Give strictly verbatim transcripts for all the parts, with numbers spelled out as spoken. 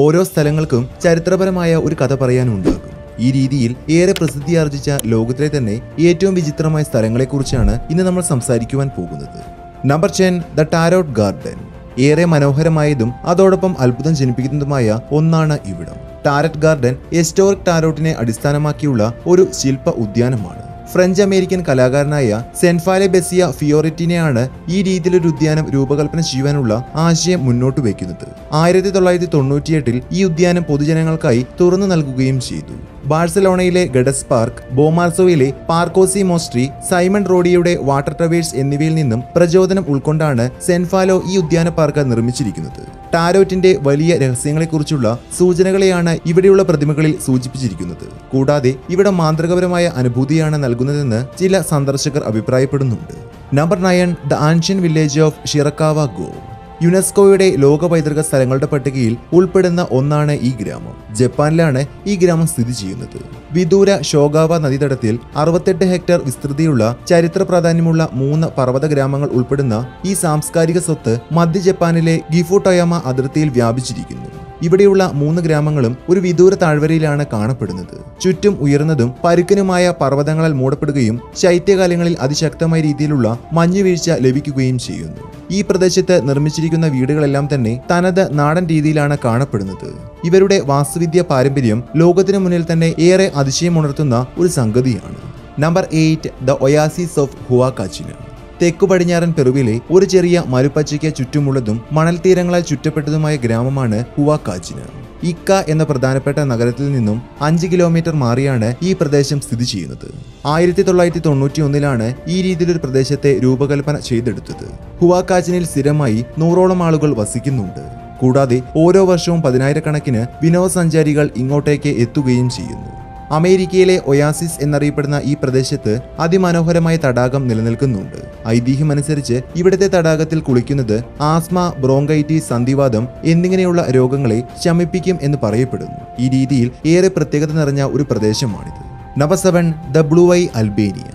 ഓരോ സ്ഥലങ്ങൾക്കും ചരിത്രപരമായ ഒരു കഥ പറയാനുണ്ടാകും. ഈ രീതിയിൽ ഏറെ പ്രസിദ്ധിയാർജിച്ച ലോകത്തിലെ തന്നെ ഏറ്റവും വിചിത്രമായ സ്ഥലങ്ങളെക്കുറിച്ചാണ് ഇന്ന് നമ്മൾ സംസാരിക്കുവാൻ പോകുന്നത്. Number ten, the tarot garden. ഏറെ മനോഹരമായതും അതോടൊപ്പം അത്ഭുതം ജനിപ്പിക്കുന്നതുമായ ഒന്നാണ് ഇവിടം. ടാരറ്റ് ഗാർഡൻ ഹിസ്റ്റോറിക് ടാരോട്ടിനെ അടിസ്ഥാനമാക്കിയുള്ള ഒരു ശില്പ ഉദ്യാനമാണ്. ഫ്രഞ്ച് അമേരിക്കൻ കലാകാരനായ സെൻഫാലെ ബെസിയ ഫിയോറെറ്റിനെയാണ് ഈ രീതിയിലൊരു ഉദ്യാനം രൂപകൽപ്പന ചെയ്യുവാനുള്ള ആശയം മുന്നോട്ട് വയ്ക്കുന്നത്. ആയിരത്തി തൊള്ളായിരത്തി തൊണ്ണൂറ്റി എട്ടിൽ ഈ ഉദ്യാനം പൊതുജനങ്ങൾക്കായി തുറന്നു നൽകുകയും ചെയ്തു. ബാഴ്സലോണയിലെ ഗഡസ് പാർക്ക്, ബോമാർസോയിലെ പാർക്കോസി മോസ്ട്രി, സൈമൺ റോഡിയുടെ വാട്ടർ ടവേഴ്സ് എന്നിവയിൽ നിന്നും പ്രചോദനം ഉൾക്കൊണ്ടാണ് സെൻഫാലോ ഈ ഉദ്യാന പാർക്ക് നിർമ്മിച്ചിരിക്കുന്നത്. ടാരോറ്റിന്റെ വലിയ രഹസ്യങ്ങളെക്കുറിച്ചുള്ള സൂചനകളെയാണ് ഇവിടെയുള്ള പ്രതിമകളിൽ സൂചിപ്പിച്ചിരിക്കുന്നത്. കൂടാതെ ഇവിടെ മാന്ത്രികപരമായ അനുഭൂതിയാണ് നൽകുന്നതെന്ന് ചില സന്ദർശകർ അഭിപ്രായപ്പെടുന്നുണ്ട്. Number nine, the ancient village of Shirakawa go. യുനെസ്കോയുടെ ലോക പൈതൃക സ്ഥലങ്ങളുടെ പട്ടികയിൽ ഉൾപ്പെടുന്ന ഒന്നാണ് ഈ ഗ്രാമം. ജപ്പാനിലാണ് ഈ ഗ്രാമം സ്ഥിതി ചെയ്യുന്നത്. വിദൂര ഷോഗാവ നദീതടത്തിൽ അറുപത്തെട്ട് ഹെക്ടർ വിസ്തൃതിയുള്ള ചരിത്ര പ്രാധാന്യമുള്ള മൂന്ന് പർവ്വത ഗ്രാമങ്ങൾ ഉൾപ്പെടുന്ന ഈ സാംസ്കാരിക സ്വത്ത് മധ്യ ജപ്പാനിലെ ഗിഫുട്ടോയാമ അതിർത്തിയിൽ വ്യാപിച്ചിരിക്കുന്നു. ഇവിടെയുള്ള മൂന്ന് ഗ്രാമങ്ങളും ഒരു വിദൂര താഴ്വരയിലാണ് കാണപ്പെടുന്നത്. ചുറ്റും ഉയർന്നതും പരുക്കനുമായ പർവ്വതങ്ങളാൽ മൂടപ്പെടുകയും ശൈത്യകാലങ്ങളിൽ അതിശക്തമായ രീതിയിലുള്ള മഞ്ഞുവീഴ്ച ലഭിക്കുകയും ചെയ്യുന്നു. ഈ പ്രദേശത്ത് നിർമ്മിച്ചിരിക്കുന്ന വീടുകളെല്ലാം തന്നെ തനത് നാടൻ രീതിയിലാണ് കാണപ്പെടുന്നത്. ഇവരുടെ വാസ്തുവിദ്യ പാരമ്പര്യം ലോകത്തിനു മുന്നിൽ തന്നെ ഏറെ അതിശയമുണർത്തുന്ന ഒരു സംഗതിയാണ്. Number eight, the oasis of Huacachina. തെക്കു പടിഞ്ഞാറൻ പെറുവിലെ ഒരു ചെറിയ മരുപ്പച്ചയ്ക്ക് ചുറ്റുമുള്ളതും മണൽ തീരങ്ങളാൽ ചുറ്റപ്പെട്ടതുമായ ഗ്രാമമാണ് ഹുവാകാച്ചിന. ഇക്ക എന്ന പ്രധാനപ്പെട്ട നഗരത്തിൽ നിന്നും അഞ്ച് കിലോമീറ്റർ മാറിയാണ് ഈ പ്രദേശം സ്ഥിതി ചെയ്യുന്നത്. ആയിരത്തി തൊള്ളായിരത്തി തൊണ്ണൂറ്റി ഒന്നിലാണ് ഈ രീതിയിലൊരു പ്രദേശത്തെ രൂപകൽപ്പന ചെയ്തെടുത്തത്. ഹുവാകാച്ചിനയിൽ സ്ഥിരമായി നൂറോളം ആളുകൾ വസിക്കുന്നുണ്ട്. കൂടാതെ ഓരോ വർഷവും പതിനായിരക്കണക്കിന് വിനോദസഞ്ചാരികൾ ഇങ്ങോട്ടേക്ക് എത്തുകയും ചെയ്യുന്നു. അമേരിക്കയിലെ ഒയാസിസ് എന്നറിയപ്പെടുന്ന ഈ പ്രദേശത്ത് അതിമനോഹരമായ തടാകം നിലനിൽക്കുന്നുണ്ട്. ഐതിഹ്യമനുസരിച്ച് ഇവിടുത്തെ തടാകത്തിൽ കുളിക്കുന്നത് ആസ്മ, ബ്രോങ്കൈറ്റിസ്, സന്ധിവാദം എന്നിങ്ങനെയുള്ള രോഗങ്ങളെ ശമിപ്പിക്കും എന്ന് പറയപ്പെടുന്നു. ഈ രീതിയിൽ ഏറെ പ്രത്യേകത നിറഞ്ഞ ഒരു പ്രദേശമാണിത്. Number seven, the blue eye Albania.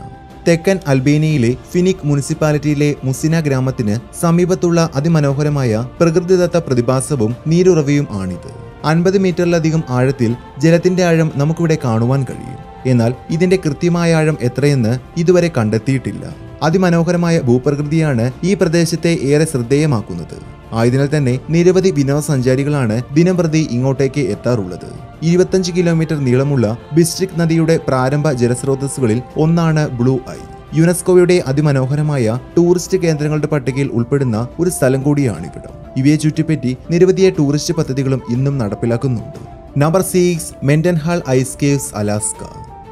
തെക്കൻ അൽബേനിയയിലെ ഫിനിക് മുനിസിപ്പാലിറ്റിയിലെ മുസിന ഗ്രാമത്തിന് സമീപത്തുള്ള അതിമനോഹരമായ പ്രകൃതിദത്ത പ്രതിഭാസവും നീരുറവയും ആണിത്. അൻപത് മീറ്ററിലധികം ആഴത്തിൽ ജലത്തിന്റെ ആഴം നമുക്കിവിടെ കാണുവാൻ കഴിയും. എന്നാൽ ഇതിന്റെ കൃത്യമായ ആഴം എത്രയെന്ന് ഇതുവരെ കണ്ടെത്തിയിട്ടില്ല. അതിമനോഹരമായ ഭൂപ്രകൃതിയാണ് ഈ പ്രദേശത്തെ ഏറെ ശ്രദ്ധേയമാക്കുന്നത്. ആയതിനാൽ തന്നെ നിരവധി വിനോദസഞ്ചാരികളാണ് ദിനംപ്രതി ഇങ്ങോട്ടേക്ക് എത്താറുള്ളത്. ഇരുപത്തഞ്ച് കിലോമീറ്റർ നീളമുള്ള ബിസ്ട്രിക് നദിയുടെ പ്രാരംഭ ജലസ്രോതസ്സുകളിൽ ഒന്നാണ് ബ്ലൂ ഐ. യുനെസ്കോയുടെ അതിമനോഹരമായ ടൂറിസ്റ്റ് കേന്ദ്രങ്ങളുടെ പട്ടികയിൽ ഉൾപ്പെടുന്ന ഒരു സ്ഥലം കൂടിയാണിവിടം. ഇവയെ ചുറ്റിപ്പറ്റി നിരവധി ടൂറിസ്റ്റ് പദ്ധതികളും ഇന്നും നടപ്പിലാക്കുന്നുണ്ട്. Number six, Mendenhall ice caves, Alaska.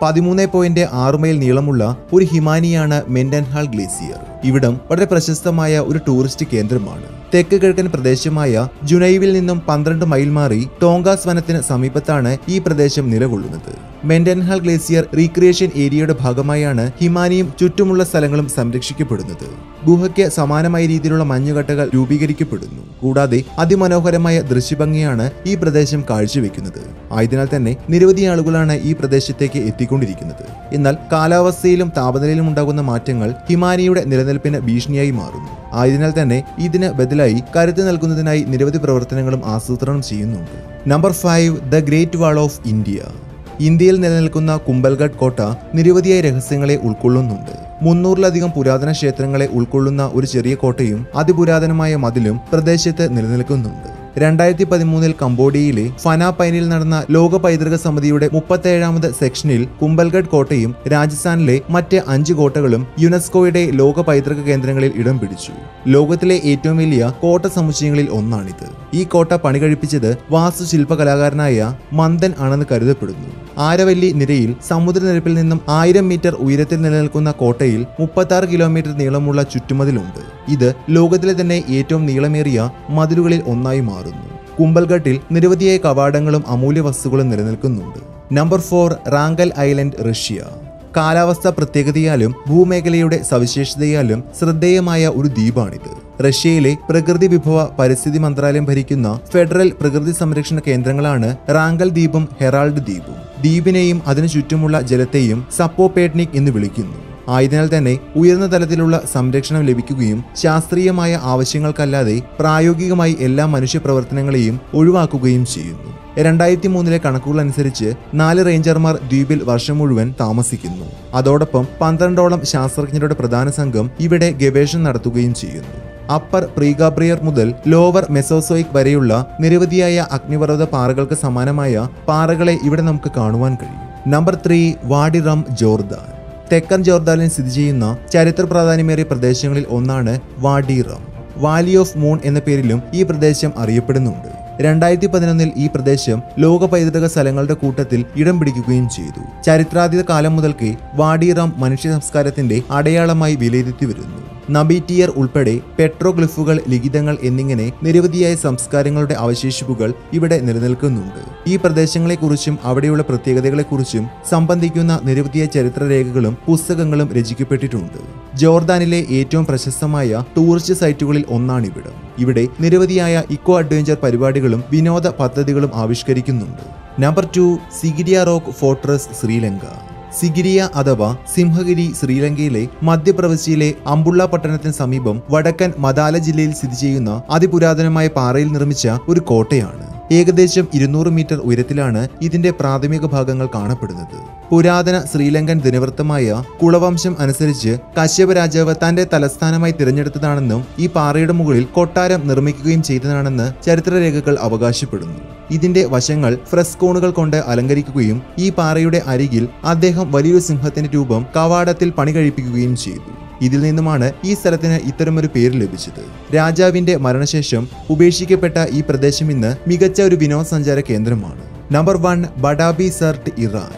പതിമൂന്ന് പോയിന്റ് ആറ് മൈൽ നീളമുള്ള ഒരു ഹിമാനിയാണ് മെന്റൻഹാൾ ഗ്ലേസിയർ. ഇവിടം വളരെ പ്രശസ്തമായ ഒരു ടൂറിസ്റ്റ് കേന്ദ്രമാണ്. തെക്ക് കിഴക്കൻ പ്രദേശമായ ജുനൈവിൽ നിന്നും പന്ത്രണ്ട് മൈൽ മാറി ടോങ്കാസ് വനത്തിന് സമീപത്താണ് ഈ പ്രദേശം നിലകൊള്ളുന്നത്. മെന്റൻഹാൾ ഗ്ലേസിയർ റീക്രിയേഷൻ ഏരിയയുടെ ഭാഗമായാണ് ഹിമാനിയും ചുറ്റുമുള്ള സ്ഥലങ്ങളും സംരക്ഷിക്കപ്പെടുന്നത്. ഗുഹയ്ക്ക് സമാനമായ രീതിയിലുള്ള മഞ്ഞുകട്ടകൾ രൂപീകരിക്കപ്പെടുന്നു. കൂടാതെ അതിമനോഹരമായ ദൃശ്യഭംഗിയാണ് ഈ പ്രദേശം കാഴ്ചവെക്കുന്നത്. ആയതിനാൽ തന്നെ നിരവധി ആളുകളാണ് ഈ പ്രദേശത്തേക്ക് എത്തിക്കൊണ്ടിരിക്കുന്നത്. എന്നാൽ കാലാവസ്ഥയിലും താപനിലയിലും ഉണ്ടാകുന്ന മാറ്റങ്ങൾ ഹിമാനിയുടെ നിലനിൽപ്പിന് ഭീഷണിയായി മാറുന്നു. ആയതിനാൽ തന്നെ ഇതിന് ബദലായി കരുത്ത് നൽകുന്നതിനായി നിരവധി പ്രവർത്തനങ്ങളും ആസൂത്രണം ചെയ്യുന്നുണ്ട്. Number five, the great wall of India. ഇന്ത്യയിൽ നിലനിൽക്കുന്ന കുംബൽഗഡ് കോട്ട നിരവധിയായ രഹസ്യങ്ങളെ ഉൾക്കൊള്ളുന്നുണ്ട്. മുന്നൂറിലധികം പുരാതന ക്ഷേത്രങ്ങളെ ഉൾക്കൊള്ളുന്ന ഒരു ചെറിയ കോട്ടയും അതിപുരാതനമായ മതിലും പ്രദേശത്ത് നിലനിൽക്കുന്നുണ്ട്. രണ്ടായിരത്തി പതിമൂന്നിൽ കംബോഡിയയിലെ ഫനാപൈനിൽ നടന്ന ലോക പൈതൃക സമിതിയുടെ മുപ്പത്തേഴാമത് സെക്ഷനിൽ കുംബൽഗഡ് കോട്ടയും രാജസ്ഥാനിലെ മറ്റ് അഞ്ച് കോട്ടകളും യുനെസ്കോയുടെ ലോക പൈതൃക കേന്ദ്രങ്ങളിൽ ഇടം പിടിച്ചു. ലോകത്തിലെ ഏറ്റവും വലിയ കോട്ട സമുച്ചയങ്ങളിൽ ഒന്നാണിത്. ഈ കോട്ട പണി കഴിപ്പിച്ചത് വാസ്തുശില്പ കലാകാരനായ മന്ദൻ ആണെന്ന് കരുതപ്പെടുന്നു. ആരവല്ലി നിരയിൽ സമുദ്രനിരപ്പിൽ നിന്നും ആയിരം മീറ്റർ ഉയരത്തിൽ നിലനിൽക്കുന്ന കോട്ടയിൽ മുപ്പത്താറ് കിലോമീറ്റർ നീളമുള്ള ചുറ്റുമതിലുണ്ട്. ഇത് ലോകത്തിലെ തന്നെ ഏറ്റവും നീളമേറിയ മതിലുകളിൽ ഒന്നായി മാറുന്നു. കുംബൽഗട്ടിൽ നിരവധിയായ കവാടങ്ങളും അമൂല്യ വസ്തുക്കളും നിലനിൽക്കുന്നുണ്ട്. Number four, Wrangel island, Russia. കാലാവസ്ഥ പ്രത്യേകതയാലും ഭൂമേഖലയുടെ സവിശേഷതയാലും ശ്രദ്ധേയമായ ഒരു ദ്വീപാണിത്. റഷ്യയിലെ പ്രകൃതി വിഭവ പരിസ്ഥിതി മന്ത്രാലയം ഭരിക്കുന്ന ഫെഡറൽ പ്രകൃതി സംരക്ഷണ കേന്ദ്രങ്ങളാണ് റാങ്കൽ ദ്വീപും ഹെറാൾഡ് ദ്വീപും. ദ്വീപിനെയും അതിനു ചുറ്റുമുള്ള ജലത്തെയും സപ്പോപേട്നിക് എന്ന് വിളിക്കുന്നു. ആയതിനാൽ തന്നെ ഉയർന്ന തലത്തിലുള്ള സംരക്ഷണം ലഭിക്കുകയും ശാസ്ത്രീയമായ ആവശ്യങ്ങൾക്കല്ലാതെ പ്രായോഗികമായി എല്ലാ മനുഷ്യ പ്രവർത്തനങ്ങളെയും ഒഴിവാക്കുകയും ചെയ്യുന്നു. രണ്ടായിരത്തി മൂന്നിലെ കണക്കുകൾ അനുസരിച്ച് നാല് റേഞ്ചർമാർ ദ്വീപിൽ വർഷം മുഴുവൻ താമസിക്കുന്നു. അതോടൊപ്പം പന്ത്രണ്ടോളം ശാസ്ത്രജ്ഞരുടെ പ്രധാന സംഘം ഇവിടെ ഗവേഷണം നടത്തുകയും ചെയ്യുന്നു. അപ്പർ പ്രീകാബ്രിയർ മുതൽ ലോവർ മെസോസോയിക് വരെയുള്ള നിരവധിയായ അഗ്നിപർവ്വത പാറകൾക്ക് സമാനമായ പാറകളെ ഇവിടെ നമുക്ക് കാണുവാൻ കഴിയും. Number three, Wadi Rum Jordan. തെക്കൻ ജോർദാനിൽ സ്ഥിതി ചെയ്യുന്ന ചരിത്ര പ്രാധാന്യമേറിയ പ്രദേശങ്ങളിൽ ഒന്നാണ് Wadi Rum. Valley of moon എന്ന പേരിലും ഈ പ്രദേശം അറിയപ്പെടുന്നുണ്ട്. രണ്ടായിരത്തി പതിനൊന്നിൽ ഈ പ്രദേശം ലോക പൈതൃക സ്ഥലങ്ങളുടെ കൂട്ടത്തിൽ ഇടം പിടിക്കുകയും ചെയ്തു. ചരിത്രാതീത കാലം മുതൽക്കേ വാഡി റം മനുഷ്യ സംസ്കാരത്തിന്റെ അടയാളമായി വിലയിരുത്തി വരുന്നു. നബീറ്റിയർ ഉൾപ്പെടെ പെട്രോഗ്ലിഫുകൾ, ലിഖിതങ്ങൾ എന്നിങ്ങനെ നിരവധിയായ സംസ്കാരങ്ങളുടെ അവശേഷിപ്പുകൾ ഇവിടെ നിലനിൽക്കുന്നുണ്ട്. ഈ പ്രദേശങ്ങളെക്കുറിച്ചും അവിടെയുള്ള പ്രത്യേകതകളെക്കുറിച്ചും സംബന്ധിക്കുന്ന നിരവധിയായ ചരിത്രരേഖകളും പുസ്തകങ്ങളും രചിക്കപ്പെട്ടിട്ടുണ്ട്. ജോർദാനിലെ ഏറ്റവും പ്രശസ്തമായ ടൂറിസ്റ്റ് സൈറ്റുകളിൽ ഒന്നാണിവിടം. ഇവിടെ നിരവധിയായ ഇക്കോ അഡ്വഞ്ചർ പരിപാടികളും വിനോദ പദ്ധതികളും ആവിഷ്കരിക്കുന്നുണ്ട്. Number two, Sigiriya rock fortress, Sri Lanka. Sigiriya അഥവാ സിംഹഗിരി ശ്രീലങ്കയിലെ മധ്യപ്രവിശ്യയിലെ അമ്പുള്ള പട്ടണത്തിന് സമീപം വടക്കൻ മദാല ജില്ലയിൽ സ്ഥിതി ചെയ്യുന്ന അതിപുരാതനമായ പാറയിൽ നിർമ്മിച്ച ഒരു കോട്ടയാണ്. ഏകദേശം ഇരുന്നൂറ് മീറ്റർ ഉയരത്തിലാണ് ഇതിന്റെ പ്രാഥമിക ഭാഗങ്ങൾ കാണപ്പെടുന്നത്. പുരാതന ശ്രീലങ്കൻ ദിനവൃത്തമായ കുളവംശം അനുസരിച്ച് കശ്യപ രാജാവ് തന്റെ തലസ്ഥാനമായി തിരഞ്ഞെടുത്തതാണെന്നും ഈ പാറയുടെ മുകളിൽ കൊട്ടാരം നിർമ്മിക്കുകയും ചെയ്തതാണെന്ന് ചരിത്രരേഖകൾ അവകാശപ്പെടുന്നു. ഇതിന്റെ വശങ്ങൾ ഫ്രെസ്കോണുകൾ കൊണ്ട് അലങ്കരിക്കുകയും ഈ പാറയുടെ അരികിൽ അദ്ദേഹം വലിയൊരു സിംഹത്തിന്റെ രൂപം കവാടത്തിൽ പണി കഴിപ്പിക്കുകയും ചെയ്തു. ഇതിൽ നിന്നുമാണ് ഈ സ്ഥലത്തിന് ഇത്തരമൊരു പേര് ലഭിച്ചത്. രാജാവിന്റെ മരണശേഷം ഉപേക്ഷിക്കപ്പെട്ട ഈ പ്രദേശം ഇന്ന് മികച്ച ഒരു വിനോദസഞ്ചാര കേന്ദ്രമാണ്. Number one, Badab Surt, Iran.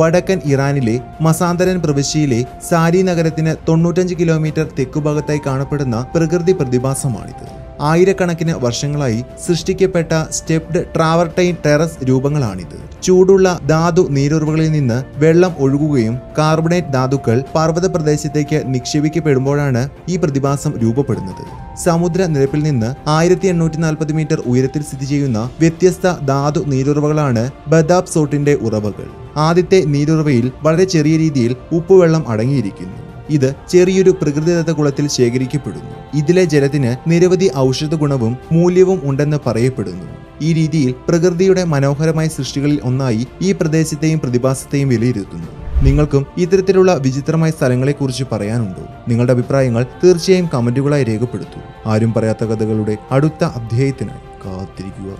വടക്കൻ ഇറാനിലെ മസാന്തരൻ പ്രവിശ്യയിലെ സാരി നഗരത്തിന് തൊണ്ണൂറ്റഞ്ച് കിലോമീറ്റർ തെക്കുഭാഗത്തായി കാണപ്പെടുന്ന പ്രകൃതി പ്രതിഭാസമാണിത്. ആയിരക്കണക്കിന് വർഷങ്ങളായി സൃഷ്ടിക്കപ്പെട്ട സ്റ്റെപ്ഡ് ട്രാവർട്ടൈൻ ടെറസ് രൂപങ്ങളാണിത്. ചൂടുള്ള ധാതു നീരുറവകളിൽ നിന്ന് വെള്ളം ഒഴുകുകയും കാർബണേറ്റ് ധാതുക്കൾ പർവ്വത പ്രദേശത്തേക്ക് നിക്ഷേപിക്കപ്പെടുമ്പോഴാണ് ഈ പ്രതിഭാസം രൂപപ്പെടുന്നത്. സമുദ്ര നിരപ്പിൽ നിന്ന് ആയിരത്തി എണ്ണൂറ്റി നാൽപ്പത് മീറ്റർ ഉയരത്തിൽ സ്ഥിതി ചെയ്യുന്ന വ്യത്യസ്ത ധാതു നീരുറവകളാണ് ബദാബ് സോട്ടിന്റെ ഉറവകൾ. ആദ്യത്തെ നീരുറവയിൽ വളരെ ചെറിയ രീതിയിൽ ഉപ്പുവെള്ളം അടങ്ങിയിരിക്കുന്നു. ഇത് ചെറിയൊരു പ്രകൃതിദത്ത കുളത്തിൽ ശേഖരിക്കപ്പെടുന്നു. ഇതിലെ ജലത്തിന് നിരവധി ഔഷധ ഗുണവും മൂല്യവും ഉണ്ടെന്ന് പറയപ്പെടുന്നു. ഈ രീതിയിൽ പ്രകൃതിയുടെ മനോഹരമായ സൃഷ്ടികളിൽ ഒന്നായി ഈ പ്രദേശത്തെയും പ്രതിഭാസത്തെയും വിലയിരുത്തുന്നു. നിങ്ങൾക്കും ഇത്തരത്തിലുള്ള വിചിത്രമായ സ്ഥലങ്ങളെക്കുറിച്ച് പറയാനുണ്ടോ? നിങ്ങളുടെ അഭിപ്രായങ്ങൾ തീർച്ചയായും കമൻറ്റുകളായി രേഖപ്പെടുത്തൂ. ആരും പറയാത്ത കഥകളുടെ അടുത്ത അധ്യായത്തിനായി കാത്തിരിക്കുക.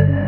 Thank you.